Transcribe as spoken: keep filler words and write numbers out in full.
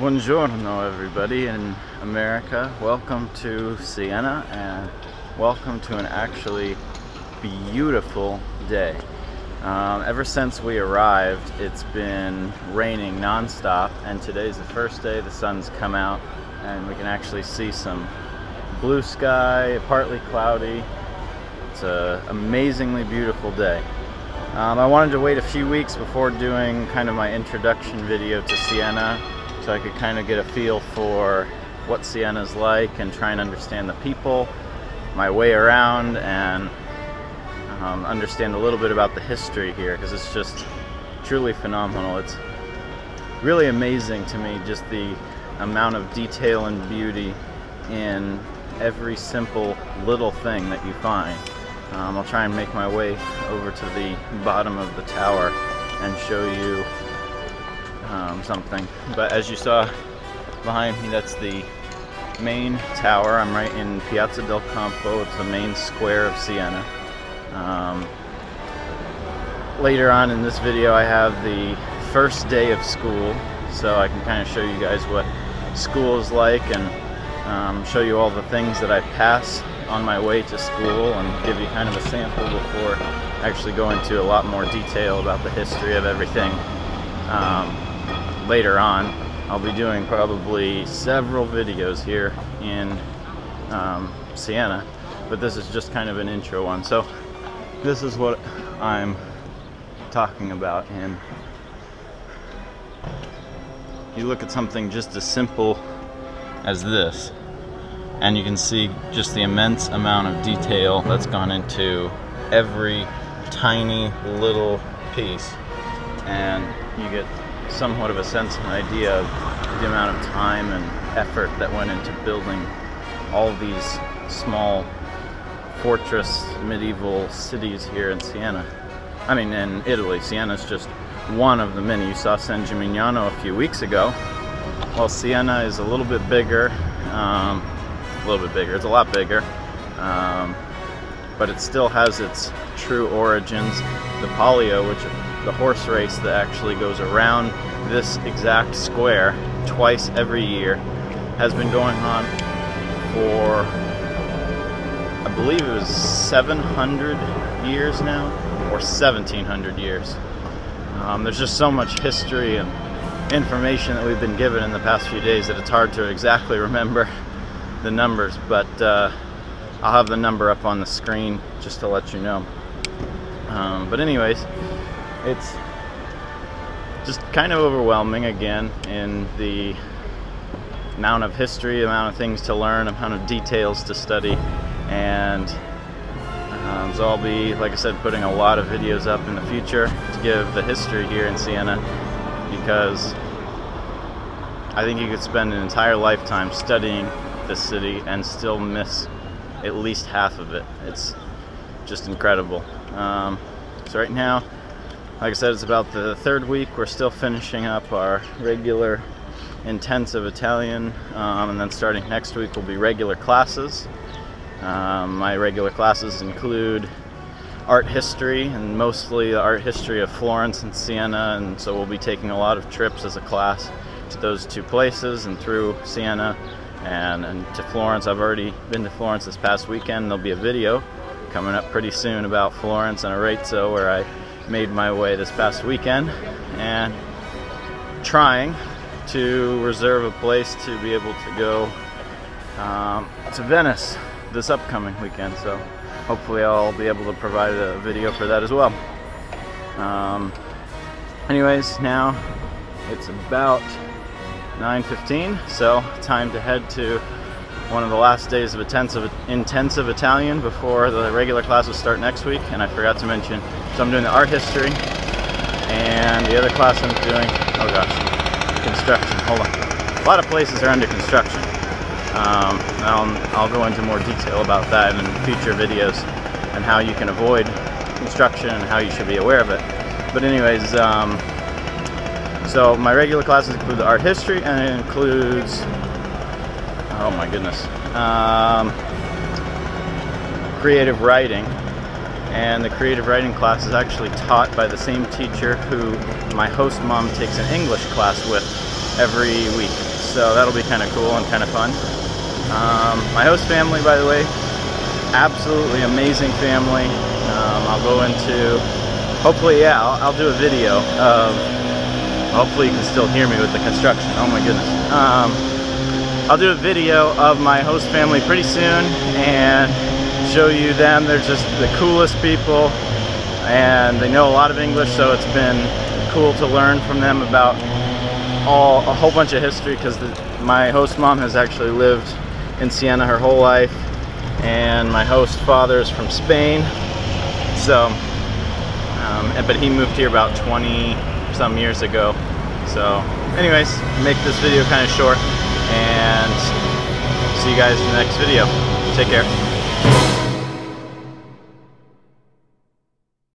Buongiorno everybody in America, welcome to Siena and welcome to an actually beautiful day. Um, ever since we arrived it's been raining non-stop, and today's the first day the sun's come out and we can actually see some blue sky, partly cloudy. It's an amazingly beautiful day. Um, I wanted to wait a few weeks before doing kind of my introduction video to Siena, so I could kind of get a feel for what Siena's like and try and understand the people, my way around, and um, understand a little bit about the history here, because it's just truly phenomenal. It's really amazing to me just the amount of detail and beauty in every simple little thing that you find. Um, I'll try and make my way over to the bottom of the tower and show you Um, something, but as you saw behind me, that's the main tower. I'm right in Piazza del Campo. It's the main square of Siena. Um, later on in this video I have the first day of school, so I can kind of show you guys what school is like and um, show you all the things that I pass on my way to school and give you kind of a sample before actually going into a lot more detail about the history of everything. Um, Later on, I'll be doing probably several videos here in um, Siena, but this is just kind of an intro one. So this is what I'm talking about, and you look at something just as simple as this, and you can see just the immense amount of detail that's gone into every tiny little piece, and you get somewhat of a sense and idea of the amount of time and effort that went into building all these small fortress medieval cities here in Siena. I mean, in Italy. Siena's just one of the many. You saw San Gimignano a few weeks ago. Well, Siena is a little bit bigger, um, a little bit bigger, it's a lot bigger, um, but it still has its true origins. The Palio, which the horse race that actually goes around this exact square twice every year, has been going on for, I believe it was seven hundred years now, or seventeen hundred years. Um, there's just so much history and information that we've been given in the past few days that it's hard to exactly remember the numbers, but uh, I'll have the number up on the screen just to let you know. Um, but anyways, it's just kind of overwhelming again in the amount of history, amount of things to learn, amount of details to study, and um, so I'll be, like I said, putting a lot of videos up in the future to give the history here in Siena, because I think you could spend an entire lifetime studying this city and still miss at least half of it. It's just incredible. Um, so right now, like I said, it's about the third week. We're still finishing up our regular intensive Italian, um, and then starting next week will be regular classes. Um, my regular classes include art history, and mostly the art history of Florence and Siena, and so we'll be taking a lot of trips as a class to those two places and through Siena and, and to Florence. I've already been to Florence this past weekend. There'll be a video coming up pretty soon about Florence and Arezzo, where I made my way this past weekend, and trying to reserve a place to be able to go um, to Venice this upcoming weekend, so hopefully I'll be able to provide a video for that as well. Um, anyways, now it's about nine fifteen, so time to head to one of the last days of intensive, intensive Italian before the regular classes start next week. And I forgot to mention, so I'm doing the art history, and the other class I'm doing, oh gosh, construction, hold on. A lot of places are under construction. Um, I'll, I'll go into more detail about that in future videos and how you can avoid construction and how you should be aware of it. But anyways, um, so my regular classes include the art history, and it includes, oh my goodness, um, creative writing. And the creative writing class is actually taught by the same teacher who my host mom takes an English class with every week. so that'll be kind of cool and kind of fun. Um, my host family, by the way, absolutely amazing family. Um, I'll go into, hopefully, yeah, I'll, I'll do a video of, hopefully you can still hear me with the construction, oh my goodness. Um, I'll do a video of my host family pretty soon and show you them. They're just the coolest people and they know a lot of English, so it's been cool to learn from them about all a whole bunch of history, because my host mom has actually lived in Siena her whole life, and my host father is from Spain. So, um, but he moved here about twenty some years ago. So, anyways, make this video kind of short, and see you guys in the next video. Take care.